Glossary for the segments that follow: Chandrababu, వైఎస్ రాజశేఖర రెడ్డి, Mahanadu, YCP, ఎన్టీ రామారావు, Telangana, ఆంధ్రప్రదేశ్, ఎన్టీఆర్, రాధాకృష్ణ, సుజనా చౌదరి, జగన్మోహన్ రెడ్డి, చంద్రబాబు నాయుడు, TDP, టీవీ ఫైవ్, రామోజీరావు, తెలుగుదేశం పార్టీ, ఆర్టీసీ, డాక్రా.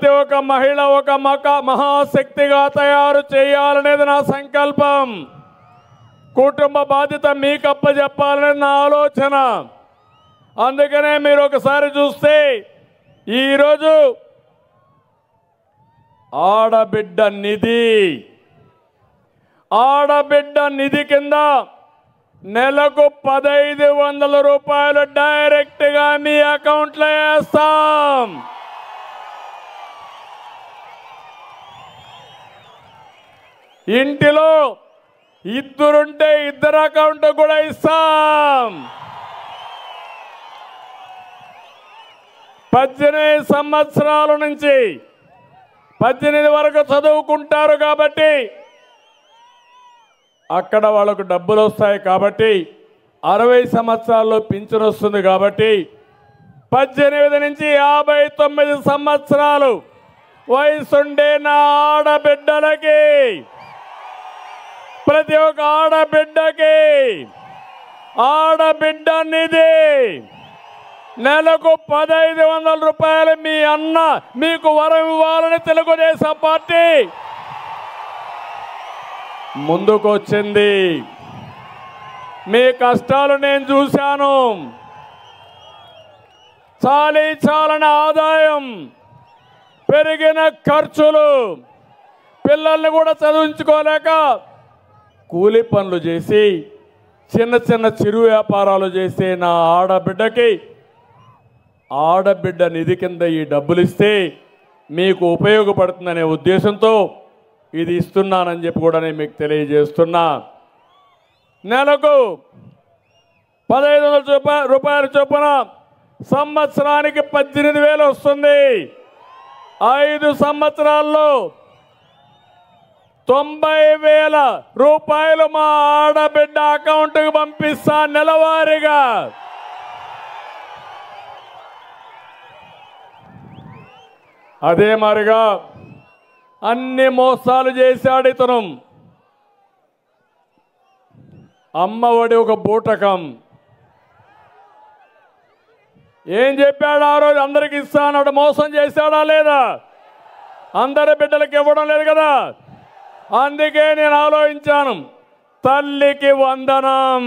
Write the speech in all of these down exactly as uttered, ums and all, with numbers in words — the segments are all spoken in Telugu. ప్రతి ఒక్క మహిళ ఒక మహాశక్తిగా తయారు చేయాలనేది నా సంకల్పం కుటుంబ బాధ్యత మీకు అప్పచెప్పాలనేది నా ఆలోచన అందుకనే మీరు ఒకసారి చూస్తే ఈ రోజు ఆడబిడ్డ నిధి ఆడబిడ్డ నిధి కింద నెలకు పదిహేను వందల రూపాయలు డైరెక్ట్ గా మీ అకౌంట్ లో వేస్తాం ఇంటిలో ఇద్దరుంటే ఇద్దరు అకౌంట్ కూడా ఇస్తాం పద్దెనిమిది సంవత్సరాల నుంచి పద్దెనిమిది వరకు చదువుకుంటారు కాబట్టి అక్కడ వాళ్ళకు డబ్బులు వస్తాయి కాబట్టి అరవై సంవత్సరాల్లో పింఛన్ వస్తుంది కాబట్టి పద్దెనిమిది నుంచి యాభై తొమ్మిది సంవత్సరాలు వయసుండే నా ఆడబిడ్డలకి ప్రతి ఒక్క ఆడబిడ్డకి ఆడబిడ్డ నిధి నెలకు పదహైదు వందల రూపాయలు మీ అన్న మీకు వరం ఇవ్వాలని తెలుగుదేశం పార్టీ ముందుకు వచ్చింది మీ కష్టాలు నేను చూశాను చాలీ చాలని ఆదాయం పెరిగిన ఖర్చులు పిల్లల్ని కూడా చదివించుకోలేక కూలి పనులు చేసి చిన్న చిన్న చిరు వ్యాపారాలు చేసే నా ఆడబిడ్డకి ఆడబిడ్డ నిధి కింద ఈ డబ్బులు ఇస్తే మీకు ఉపయోగపడుతుందనే ఉద్దేశంతో ఇది ఇస్తున్నానని చెప్పి కూడా నేను మీకు తెలియజేస్తున్నా నెలకు పదహైదు వందల రూపాయల చొప్పున సంవత్సరానికి పద్దెనిమిది వేలు వస్తుంది ఐదు సంవత్సరాల్లో తొంభై వేల రూపాయలు మా ఆడబిడ్డ అకౌంట్కి పంపిస్తా నెలవారీగా అదే మారిగా అన్ని మోసాలు చేశాడు ఇతను అమ్మఒడి ఒక బూటకం ఏం చెప్పాడు ఆ రోజు అందరికి ఇస్తానన్నాడు మోసం చేశాడా లేదా అందరి బిడ్డలకు ఇవ్వడం లేదు కదా అందుకే నేను ఆలోచించాను తల్లికి వందనం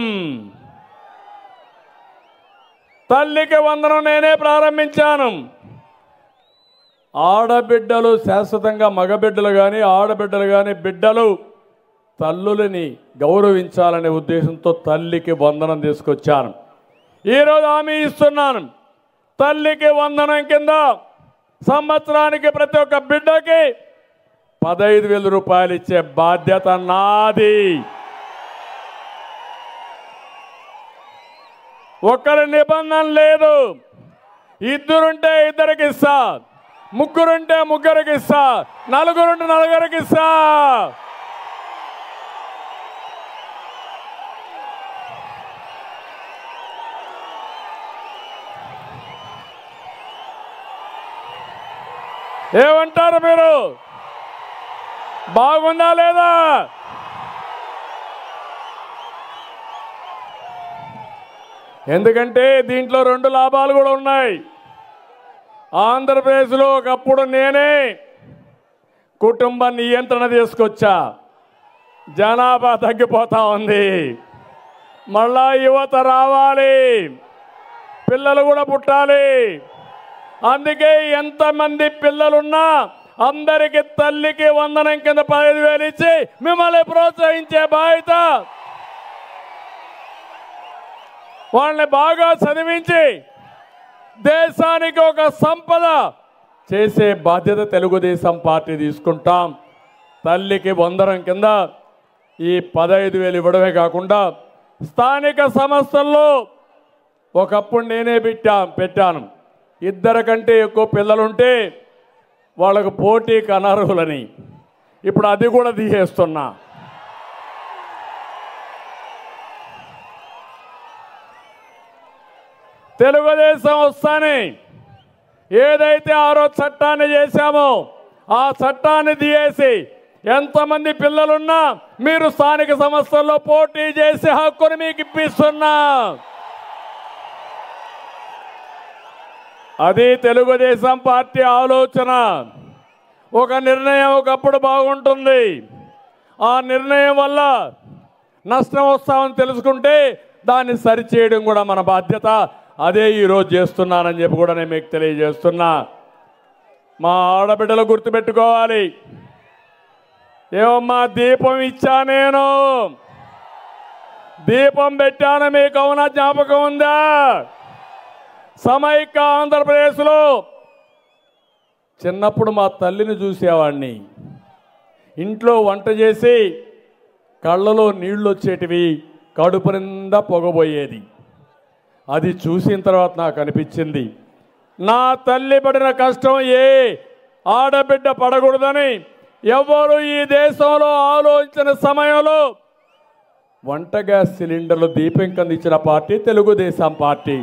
తల్లికి వందనం నేనే ప్రారంభించాను ఆడబిడ్డలు శాశ్వతంగా మగబిడ్డలు కానీ ఆడబిడ్డలు కానీ బిడ్డలు తల్లులని గౌరవించాలనే ఉద్దేశంతో తల్లికి వందనం తీసుకొచ్చాను ఈరోజు హామీ ఇస్తున్నాను తల్లికి వందనం కింద సంవత్సరానికి ప్రతి ఒక్క బిడ్డకి పదహైదు వేల రూపాయలు ఇచ్చే బాధ్యత నాది ఒక్కరి నిబంధన లేదు ఇద్దరుంటే ఇద్దరికి ఇస్తా ముగ్గురుంటే ముగ్గురికి ఇస్తా నలుగురుంటే నలుగురికి ఇస్తా ఏమంటారు మీరు బాగుందా లేదా ఎందుకంటే దీంట్లో రెండు లాభాలు కూడా ఉన్నాయి ఆంధ్రప్రదేశ్లో ఒకప్పుడు నేనే కుటుంబ నియంత్రణ తీసుకొచ్చా జనాభా తగ్గిపోతా ఉంది మళ్ళా యువత రావాలి పిల్లలు కూడా పుట్టాలి అందుకే ఎంతమంది పిల్లలున్నా అందరికీ తల్లికి వందనం కింద పదహైదు వేలు ఇచ్చి మిమ్మల్ని ప్రోత్సహించే బాధ్యత వాళ్ళని బాగా చదివించి దేశానికి ఒక సంపద చేసే బాధ్యత తెలుగుదేశం పార్టీ తీసుకుంటాం తల్లికి వందనం కింద ఈ పదహైదు వేలు ఇవ్వడమే కాకుండా స్థానిక సంస్థల్లో ఒకప్పుడు నేనే పెట్టా పెట్టాను ఇద్దరు కంటే ఎక్కువ పిల్లలుంటే వాళ్ళకు పోటీకి అనర్హులని ఇప్పుడు అది కూడా తీసేస్తున్నా తెలుగుదేశం వస్తానే ఏదైతే ఆరో చట్టాన్ని చేశామో ఆ చట్టాన్ని తీసేసి ఎంతమంది పిల్లలున్నా మీరు స్థానిక సంస్థల్లో పోటీ చేసే హక్కును మీకు ఇప్పిస్తున్నా అది తెలుగుదేశం పార్టీ ఆలోచన ఒక నిర్ణయం ఒకప్పుడు బాగుంటుంది ఆ నిర్ణయం వల్ల నష్టం వస్తామని తెలుసుకుంటే దాన్ని సరి చేయడం కూడా మన బాధ్యత అదే ఈ రోజు చేస్తున్నానని చెప్పి కూడా నేను మీకు తెలియజేస్తున్నా మా ఆడబిడ్డలు గుర్తు పెట్టుకోవాలి ఏమమ్మా దీపం ఇచ్చా నేను దీపం పెట్టాను మీకు అవునా జ్ఞాపకం ఉందా సమైక ఆంధ్రప్రదేశ్ లో చిన్నప్పుడు మా తల్లిని చూసేవాణ్ణి ఇంట్లో వంట చేసి కళ్ళలో నీళ్ళు వచ్చేటివి కడుపు నిండా పొగబోయేది అది చూసిన తర్వాత నాకు అనిపించింది నా తల్లి పడిన కష్టం ఏ ఆడబిడ్డ పడకూడదని ఎవరు ఈ దేశంలో ఆలోచించిన సమయంలో వంట గ్యాస్ సిలిండర్లు దీపం కింద ఇచ్చిన పార్టీ తెలుగుదేశం పార్టీ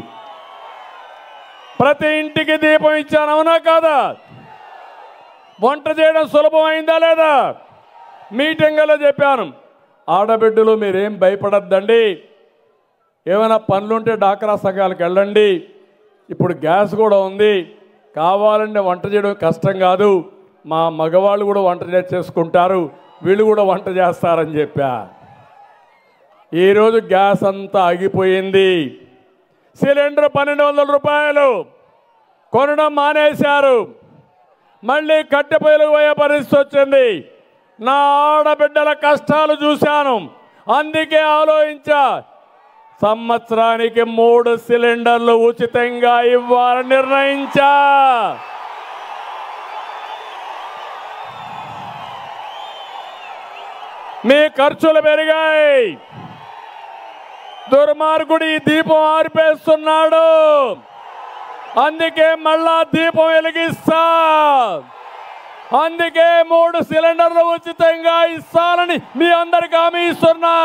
ప్రతి ఇంటికి దీపం ఇచ్చాను అవునా కాదా వంట చేయడం సులభమైందా లేదా మీటింగ్లో చెప్పాను ఆడబిడ్డలు మీరేం భయపడద్దండి ఏమైనా పనులుంటే డాక్రా సంఘాలకు వెళ్ళండి ఇప్పుడు గ్యాస్ కూడా ఉంది కావాలంటే వంట చేయడం కష్టం కాదు మా మగవాళ్ళు కూడా వంట చేసుకుంటారు వీళ్ళు కూడా వంట చేస్తారని చెప్పా ఈరోజు గ్యాస్ అంతా ఆగిపోయింది సిలిండర్ పన్నెండు వందల రూపాయలు కొనడం మానేశారు మళ్ళీ కట్టెపొయ్యలు పోయే పరిస్థితి వచ్చింది నా ఆడబిడ్డల కష్టాలు చూశాను అందుకే ఆలోచించా సంవత్సరానికి మూడు సిలిండర్లు ఉచితంగా ఇవ్వాలని నిర్ణయించా మీ ఖర్చులు పెరిగాయి దుర్మార్గుడు ఈ దీపం ఆర్పేస్తున్నాడు అందుకే మళ్ళా దీపం వెలిగిస్తా అందుకే మూడు సిలిండర్లు ఉచితంగా ఇస్తానని మీ అందరికి హామీ ఇస్తున్నా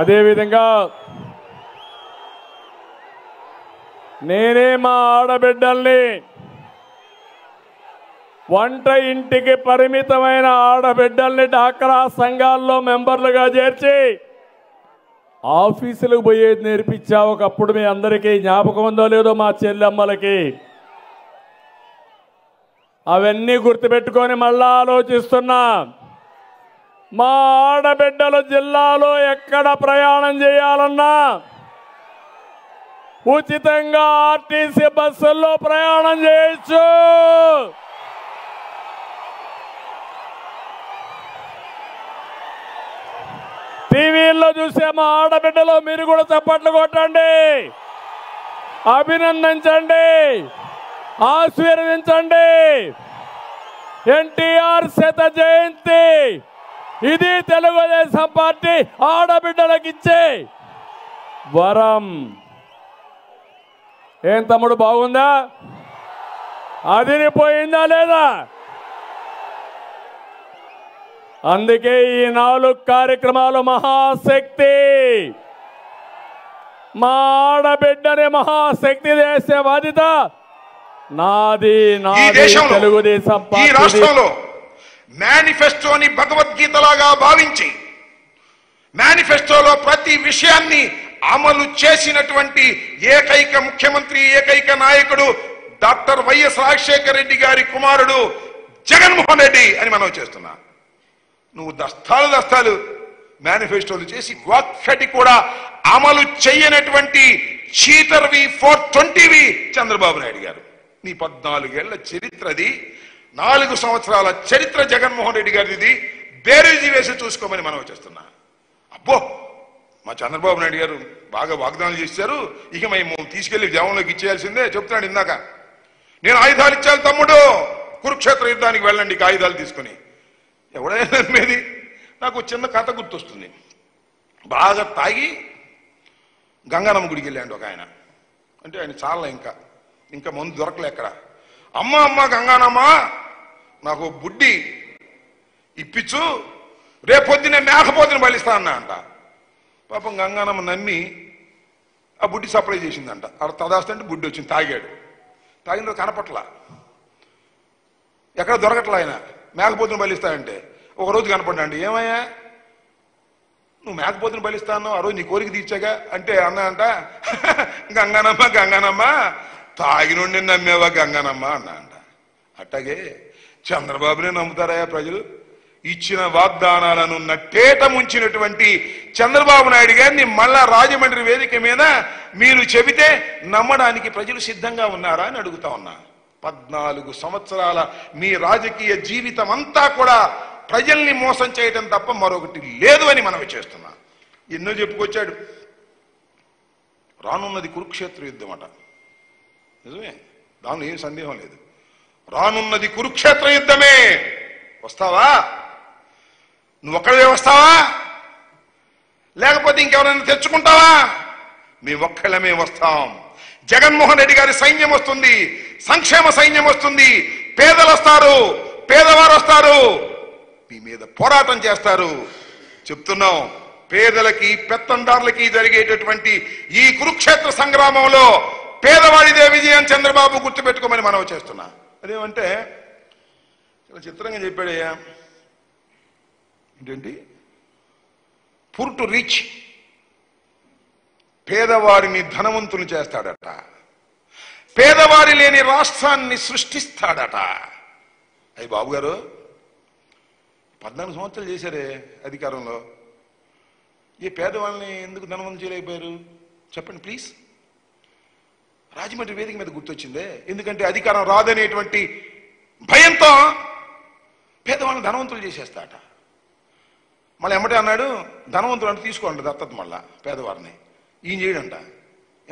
అదేవిధంగా నేనే మా ఆడబిడ్డల్ని వంట ఇంటికి పరిమితమైన ఆడబిడ్డల్ని డాక్రా సంఘాల్లో మెంబర్లుగా చేర్చి ఆఫీసులకు పోయేది నేర్పించా ఒకప్పుడు మీ అందరికీ జ్ఞాపకం ఉందో లేదో మా చెల్లెమ్మలకి అవన్నీ గుర్తుపెట్టుకొని మళ్ళా ఆలోచిస్తున్నా మా ఆడబిడ్డలు జిల్లాలో ఎక్కడ ప్రయాణం చేయాలన్నా ఉచితంగా ఆర్టీసీ బస్సుల్లో ప్రయాణం చేయొచ్చు టీవీల్లో చూసే మా ఆడబిడ్డలో మీరు కూడా చప్పట్లు కొట్టండి అభినందించండి ఆశీర్వదించండి ఎన్టీఆర్ శత జయంతి ఇది తెలుగుదేశం పార్టీ ఆడబిడ్డలకు ఇచ్చే వరం ఏం తమ్ముడు బాగుందా అదిరిపోయిందా లేదా అందుకే ఈ నాలుగు కార్యక్రమాలు మహాశక్తి మా ఆడబిడ్డని మహాశక్తి చేసే బాధ్యత నాది నాది తెలుగుదేశం పార్టీ రాష్ట్రంలో మేనిఫెస్టోని భగవద్గీతలాగా భావించి మేనిఫెస్టోలో ప్రతి విషయాన్ని అమలు చేసినటువంటి ఏకైక ముఖ్యమంత్రి ఏకైక నాయకుడు డాక్టర్ వైఎస్ రాజశేఖర రెడ్డి గారి కుమారుడు జగన్మోహన్ రెడ్డి అని మనం చేస్తున్నా నువ్వు దస్తాలు దస్తాలు మేనిఫెస్టోలు చేసి ఒక్కటి కూడా అమలు చేయనటువంటి చీటర్వి ఫోర్ ట్వంటీవి చంద్రబాబు నాయుడు గారు నీ పద్నాలుగేళ్ల చరిత్రది నాలుగు సంవత్సరాల చరిత్ర జగన్మోహన్ రెడ్డి గారిది బేరేజీ వేసి చూసుకోమని మనం చేస్తున్నా అబ్బో మా చంద్రబాబు నాయుడు గారు బాగా వాగ్దానాలు చేశారు ఇక మేము తీసుకెళ్లి జవంలోకి ఇచ్చేయాల్సిందే చెప్తున్నాడు ఇందాక నేను ఆయుధాలు ఇచ్చాను తమ్ముడు కురుక్షేత్ర యుద్ధానికి వెళ్ళండి ఆయుధాలు తీసుకుని ఎవడైనా మీది నాకు చిన్న కథ గుర్తొస్తుంది బాగా తాగి గంగానమ్మ గుడికి వెళ్ళాడు ఒక ఆయన అంటే ఆయన చాలా ఇంకా ఇంకా మందు దొరకలే అక్కడ అమ్మ అమ్మ గంగానమ్మ నాకు బుడ్డి ఇప్పించు రేపొద్దునే మేకపోతుని బలిస్తా అన్నా అంట పాపం గంగానమ్మ నమ్మి ఆ బుడ్డి సప్లై చేసిందంట అక్కడ తదాస్తంటే బుడ్డి వచ్చింది తాగాడు తాగిన కనపట్లా ఎక్కడ దొరకట్లా ఆయన మేకపోతుని బలిస్తాడంటే ఒకరోజు కనపడ్డాండి ఏమయ్యా మేకపోతున బలిస్తానో ఆ రోజు నీ కోరిక తీర్చాగా అంటే అన్న అంట గంగనమ్మ గంగనమ్మ తాగినోడిని నమ్మేవా గంగనమ్మ అన్న అంట. అట్టగే చంద్రబాబునే నమ్ముతారయ్యా ప్రజలు. ఇచ్చిన వాగ్దానాలను నట్టేట ముంచినటువంటి చంద్రబాబు నాయుడు గారిని మళ్ళా రాజమండ్రి వేదిక మీద మీరు చెబితే నమ్మడానికి ప్రజలు సిద్ధంగా ఉన్నారా అని అడుగుతా ఉన్నా. పద్నాలుగు సంవత్సరాల మీ రాజకీయ జీవితం అంతా కూడా ప్రజల్ని మోసం చేయడం తప్ప మరొకటి లేదు అని మనవి చేస్తున్నా. ఎన్నో చెప్పుకొచ్చాడు. రానున్నది కురుక్షేత్ర యుద్ధం అట, నిజమే, దానిలో ఏం సందేహం లేదు. రానున్నది కురుక్షేత్ర యుద్ధమే. వస్తావా నువ్వు? ఒక్కడే వస్తావా లేకపోతే ఇంకెవరైనా తెచ్చుకుంటావా? మీ ఒక్కళ్ళమే వస్తాం. జగన్మోహన్ రెడ్డి గారి సైన్యం వస్తుంది, సంక్షేమ సైన్యం వస్తుంది, పేదలు వస్తారు, పేదవారు వస్తారు, మీ మీద పోరాటం చేస్తారు. చెప్తున్నాం, పేదలకి పెత్తందారులకి జరిగేటటువంటి ఈ కురుక్షేత్ర సంగ్రామంలో పేదవాడిదే విజయం చంద్రబాబు గుర్తుపెట్టుకోమని మనవి చేస్తున్నా. అదేమంటే చాలా చిత్రంగా చెప్పాడయ్యా, ఏంటంటే పూర్ టు రిచ్, పేదవారిని ధనవంతులు చేస్తాడట, పేదవారి లేని రాష్ట్రాన్ని సృష్టిస్తాడట. అయ్యి బాబు గారు పద్నాలుగు సంవత్సరాలు చేశారే అధికారంలో, ఈ పేదవాళ్ళని ఎందుకు ధనవంతులు చేయలేకపోయారు చెప్పండి ప్లీజ్. రాజమండ్రి వేదిక మీద గుర్తొచ్చిందే, ఎందుకంటే అధికారం రాదనేటువంటి భయంతో పేదవాళ్ళని ధనవంతులు చేసేస్తాట. మళ్ళీ ఎమ్మటే అన్నాడు ధనవంతులు అంటే తీసుకోండి దత్తత మళ్ళా పేదవారిని, ఈయన చేయడంట.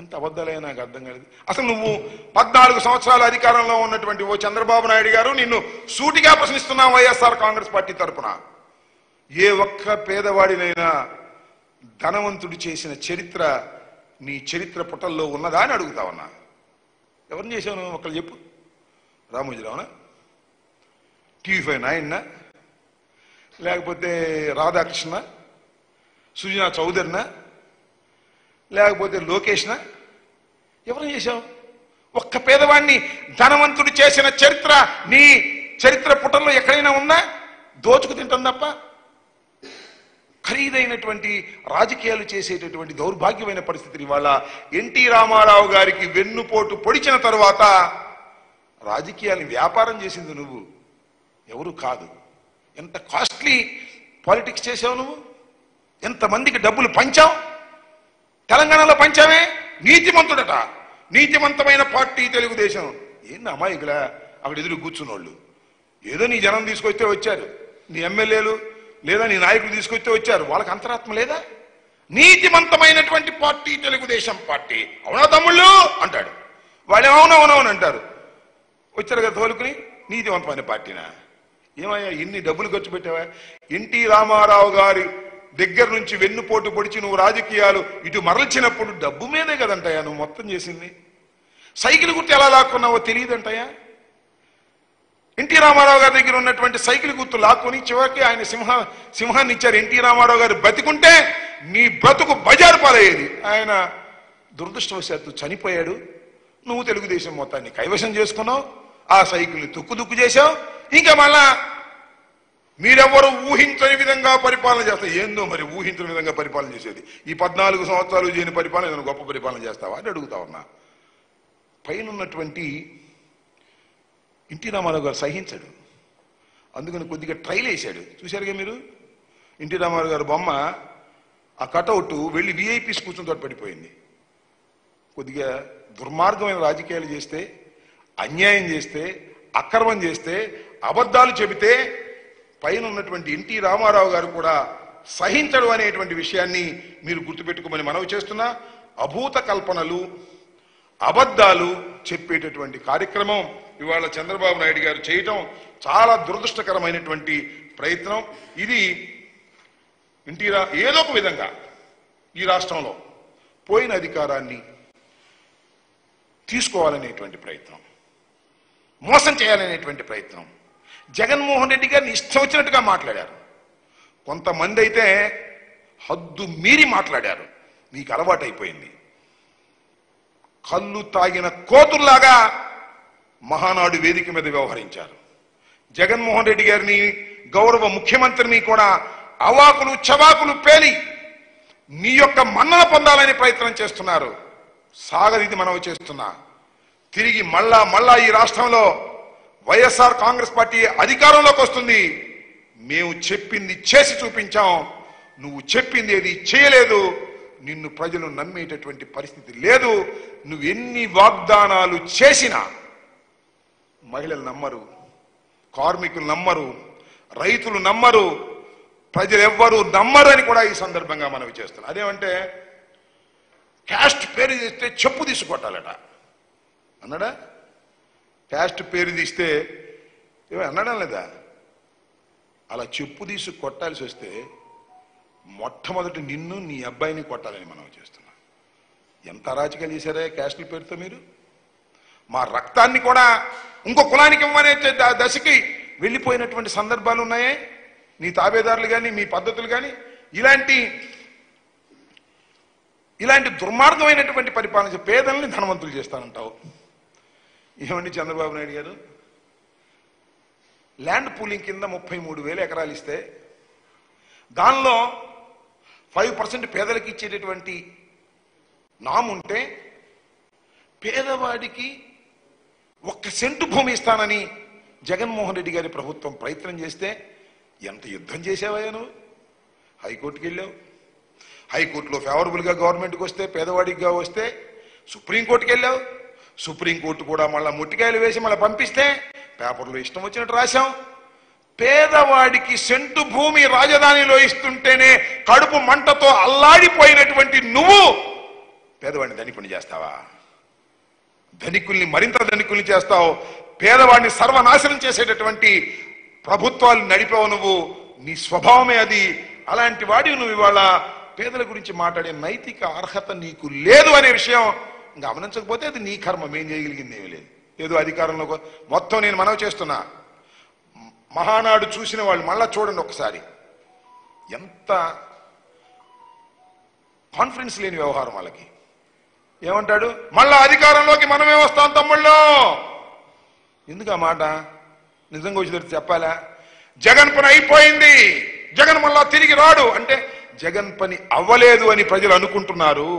ఎంత అబద్ధాలే నాకు అర్థం కాలేదు. అసలు నువ్వు పద్నాలుగు సంవత్సరాల అధికారంలో ఉన్నటువంటి ఓ చంద్రబాబు నాయుడు గారు నిన్ను సూటిగా ప్రశ్నిస్తున్నావు వైఎస్ఆర్ కాంగ్రెస్ పార్టీ తరఫున. ఏ ఒక్క పేదవాడినైనా ధనవంతుడు చేసిన చరిత్ర నీ చరిత్ర పుటల్లో ఉన్నదా అని అడుగుతా ఉన్నా. ఎవరిని చేశాను ఒకళ్ళు చెప్పు? రామోజీరావునా, టీవీ ఫైవ్ నాయన్న, లేకపోతే రాధాకృష్ణ, సుజనా చౌదరిన, లేకపోతే లోకేష్న? ఎవరిని చేశావు? ఒక్క పేదవాడిని ధనవంతుడు చేసిన చరిత్ర నీ చరిత్ర పుటల్లో ఎక్కడైనా ఉందా? దోచుకు తింటాం తప్ప ఖరీదైనటువంటి రాజకీయాలు చేసేటటువంటి దౌర్భాగ్యమైన పరిస్థితిని ఇవాళ ఎన్టీ రామారావు గారికి వెన్నుపోటు పొడిచిన తర్వాత రాజకీయాన్ని వ్యాపారం చేసింది నువ్వు, ఎవరు కాదు. ఎంత కాస్ట్లీ పాలిటిక్స్ చేసావు నువ్వు, ఎంతమందికి డబ్బులు పంచావు, తెలంగాణలో పంచావే. నీతిమంతుడట, నీతిమంతమైన పార్టీ తెలుగుదేశం. ఏంది అమాయకుల అక్కడ ఎదురు కూర్చున్నోళ్ళు? ఏదో నీ జనం తీసుకొస్తే వచ్చారు, నీ ఎమ్మెల్యేలు లేదా నీ నాయకులు తీసుకొస్తే వచ్చారు, వాళ్ళకి అంతరాత్మ లేదా? నీతిమంతమైనటువంటి పార్టీ తెలుగుదేశం పార్టీ, అవునా తమ్ముళ్ళు అంటాడు వాళ్ళు, అవునవునవును అంటారు. వచ్చారు కదా తోలుకుని, నీతివంతమైన పార్టీనా? ఏమయ్యా ఇన్ని డబ్బులు ఖర్చు పెట్టావా? ఎన్టీ రామారావు గారి దగ్గర నుంచి వెన్నుపోటు పొడిచి నువ్వు రాజకీయాలు ఇటు మరల్చినప్పుడు డబ్బు మీదే కదంటాయా నువ్వు మొత్తం చేసింది. సైకిల్ గుర్తు ఎలా లాక్కున్నావో తెలియదంటాయా? ఎన్టీ రామారావు గారి దగ్గర ఉన్నటువంటి సైకిల్ గుర్తు లాక్కొని చివరికి ఆయన సింహ సింహాన్ని ఇచ్చారు. ఎన్టీ రామారావు గారు బతికుంటే నీ బ్రతుకు బజారు పాలయ్యేది. ఆయన దురదృష్టవశాత్తు చనిపోయాడు, నువ్వు తెలుగుదేశం మొత్తాన్ని కైవశం చేసుకున్నావు, ఆ సైకిల్ని తుక్కు దుక్కు చేశావు. ఇంకా మళ్ళా మీరెవ్వరు ఊహించని విధంగా పరిపాలన చేస్తారు. ఏందో మరి ఊహించని విధంగా పరిపాలన చేసేది. ఈ పద్నాలుగు సంవత్సరాలు చేయని పరిపాలన ఏదైనా గొప్ప పరిపాలన చేస్తావా అని అడుగుతా ఉన్నా. పైన ఉన్నటువంటి ఎన్టీ రామారావు గారు సహించాడు, అందుకని కొద్దిగా ట్రైల్ వేశాడు. చూశారుగా మీరు, ఎన్టీ రామారావు గారు బొమ్మ ఆ కటౌట్ వెళ్ళి విఐపీస్ కూర్చుంతో పడిపోయింది. కొద్దిగా దుర్మార్గమైన రాజకీయాలు చేస్తే, అన్యాయం చేస్తే, అక్రమం చేస్తే, అబద్ధాలు చెబితే పైన ఉన్నటువంటి ఎన్టీ రామారావు గారు కూడా సహించడం అనేటువంటి విషయాన్ని మీరు గుర్తుపెట్టుకోమని మనవి చేస్తున్నా. అభూత కల్పనలు, అబద్ధాలు చెప్పేటటువంటి కార్యక్రమం ఇవాళ చంద్రబాబు నాయుడు గారు చేయటం చాలా దురదృష్టకరమైనటువంటి ప్రయత్నం. ఇది ఎన్టీ రా ఏదో ఒక విధంగా ఈ రాష్ట్రంలో పోయిన అధికారాన్ని తీసుకోవాలనేటువంటి ప్రయత్నం, మోసం చేయాలనేటువంటి ప్రయత్నం. జగన్మోహన్ రెడ్డి గారిని ఇష్టం వచ్చినట్టుగా మాట్లాడారు, కొంతమంది అయితే హద్దు మీరి మాట్లాడారు, మీకు అలవాటైపోయింది. కళ్ళు తాగిన కోతుల్లాగా మహానాడు వేదిక మీద వ్యవహరించారు. జగన్మోహన్ రెడ్డి గారిని, గౌరవ ముఖ్యమంత్రిని కూడా అవాకులు చవాకులు పేలి నీ యొక్క మన్నన పొందాలని ప్రయత్నం చేస్తున్నారు. సాగదీది మనం చేస్తున్నా. తిరిగి మళ్ళా మళ్ళా ఈ రాష్ట్రంలో వైఎస్ఆర్ కాంగ్రెస్ పార్టీ అధికారంలోకి వస్తుంది. మేము చెప్పింది చేసి చూపించాం. నువ్వు చెప్పింది ఏది చేయలేదు. నిన్ను ప్రజలు నమ్మేటటువంటి పరిస్థితి లేదు. నువ్వు ఎన్ని వాగ్దానాలు చేసినా మహిళలు నమ్మరు, కార్మికులు నమ్మరు, రైతులు నమ్మరు, ప్రజలెవ్వరూ నమ్మరని కూడా ఈ సందర్భంగా మనవి చేస్తున్నాం. అదేమంటే క్యాస్ట్ పేరు తీస్తే చెప్పు తీసుకొట్టాలట అన్నాడా? క్యాస్ట్ పేరు తీస్తే ఏమో అన్నాడా లేదా? అలా చెప్పు తీసి కొట్టాల్సి వస్తే మొట్టమొదటి నిన్ను నీ అబ్బాయిని కొట్టాలని మనం చేస్తున్నాం. ఎంత అరాచకాలు చేశారే క్యాస్ట్ల పేరుతో మీరు. మా రక్తాన్ని కూడా ఇంకో కులానికి ఇవ్వనే దశకి వెళ్ళిపోయినటువంటి సందర్భాలు ఉన్నాయే. నీ తాబేదారులు కానీ మీ పద్ధతులు కానీ ఇలాంటి ఇలాంటి దుర్మార్గమైనటువంటి పరిపాలన పేదల్ని ధనవంతులు చేస్తానంటావు. ఏమండి చంద్రబాబు నాయుడు గారు, ల్యాండ్ పూలింగ్ కింద ముప్పై మూడు వేల ఎకరాలు ఇస్తే దానిలో ఫైవ్ పర్సెంట్ పేదలకు ఇచ్చేటటువంటి నాముంటే పేదవాడికి ఒక్క సెంటు భూమి ఇస్తానని జగన్మోహన్ రెడ్డి గారి ప్రభుత్వం ప్రయత్నం చేస్తే ఎంత యుద్ధం చేసావయ్యా నువ్వు. హైకోర్టుకి వెళ్ళావు, హైకోర్టులో ఫేవరబుల్గా గవర్నమెంట్కి వస్తే పేదవాడికిగా వస్తే సుప్రీంకోర్టుకి వెళ్ళావు, సుప్రీంకోర్టు కూడా మళ్ళీ ముట్టికాయలు వేసి మళ్ళీ పంపిస్తే పేపర్లో ఇష్టం వచ్చినట్టు రాశాం. పేదవాడికి సెంటు భూమి రాజధానిలో ఇస్తుంటేనే కడుపు మంటతో అల్లాడిపోయినటువంటి నువ్వు పేదవాడిని ధనికుని చేస్తావా? ధనికుల్ని మరింత ధనికుల్ని చేస్తావు. పేదవాడిని సర్వనాశనం చేసేటటువంటి ప్రభుత్వాలు నడిపావు నువ్వు. నీ స్వభావమే అది. అలాంటి వాడివి నువ్వు. ఇవాళ పేదల గురించి మాట్లాడే నైతిక అర్హత నీకు లేదు అనే విషయం గమనించకపోతే అది నీ కర్మ. మేం చేయగలిగింది ఏమీ లేదు. ఏదో అధికారంలో మొత్తం నేను మనవి చేస్తున్నా. మహానాడు చూసిన వాళ్ళు మళ్ళా చూడండి ఒకసారి. ఎంత కాన్ఫిడెన్స్ లేని వ్యవహారం వాళ్ళకి. ఏమంటాడు? మళ్ళా అధికారంలోకి మనమే వస్తాం తమ్ముళ్ళు. ఎందుకు ఆ మాట? నిజంగా వచ్చేటట్టు చెప్పాలా? జగన్ పని అయిపోయింది, జగన్ మళ్ళా తిరిగి రాడు అంటే జగన్ పని అవ్వలేదు అని ప్రజలు అనుకుంటున్నారు.